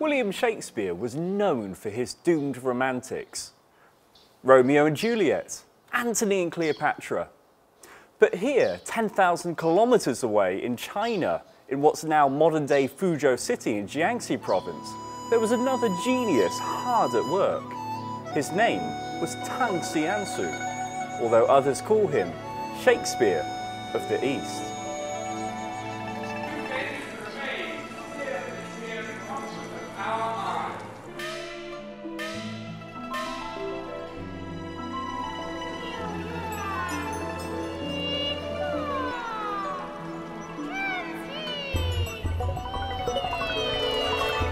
William Shakespeare was known for his doomed romantics. Romeo and Juliet, Antony and Cleopatra. But here, 10,000 kilometers away in China, in what's now modern-day Fuzhou city in Jiangxi province, there was another genius hard at work. His name was Tang Xianzu, although others call him Shakespeare of the East.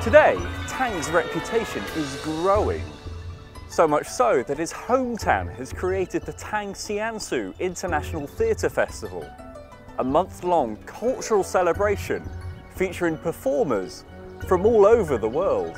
Today, Tang's reputation is growing, so much so that his hometown has created the Tang Xianzu International Theatre Festival, a month-long cultural celebration featuring performers from all over the world.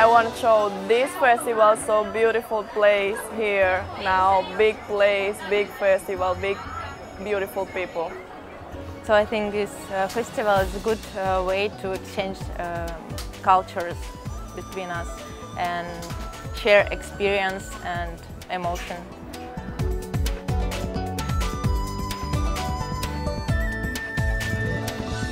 I want to show this festival, so beautiful place here now, big place, big festival, big beautiful people. So I think this festival is a good way to exchange cultures between us and share experience and emotion.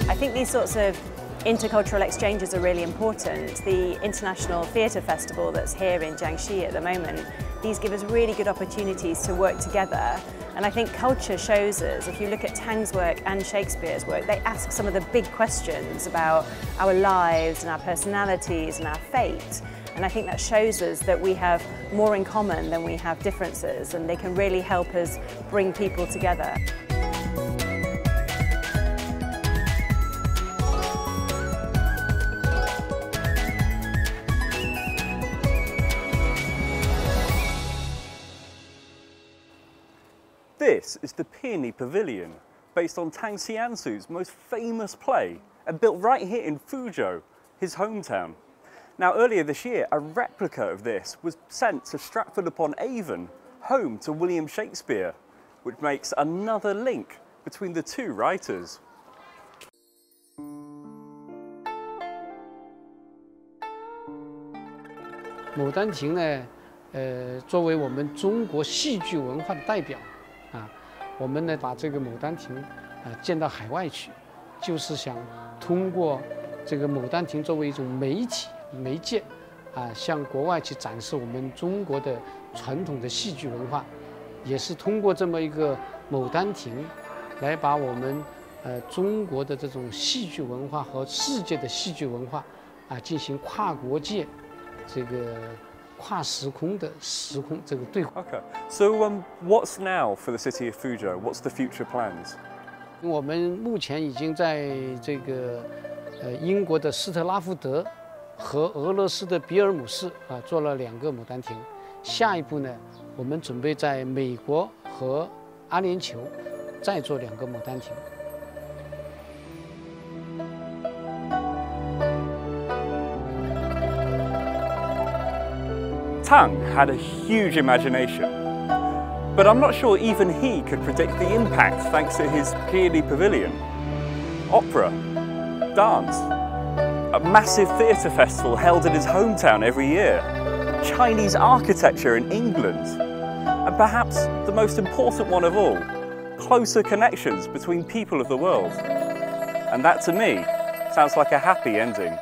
I think these sorts of intercultural exchanges are really important. The International Theatre Festival that's here in Jiangxi at the moment, these give us really good opportunities to work together. And I think culture shows us, if you look at Tang's work and Shakespeare's work, they ask some of the big questions about our lives and our personalities and our fate. And I think that shows us that we have more in common than we have differences, and they can really help us bring people together. This is the Peony Pavilion, based on Tang Xianzu's most famous play and built right here in Fuzhou, his hometown. Now, earlier this year, a replica of this was sent to Stratford-upon-Avon, home to William Shakespeare, which makes another link between the two writers. Okay, so what's now for the city of Fuzhou? What's the future plans? 我们目前已经在这个英国的斯特拉福德和俄罗斯的比尔姆市做了2个牡丹亭。下一步呢，我们准备在美国和阿联酋再做2个牡丹亭。 Tang had a huge imagination, but I'm not sure even he could predict the impact thanks to his Peony Pavilion. Opera, dance, a massive theatre festival held in his hometown every year, Chinese architecture in England, and perhaps the most important one of all, closer connections between people of the world. And that to me sounds like a happy ending.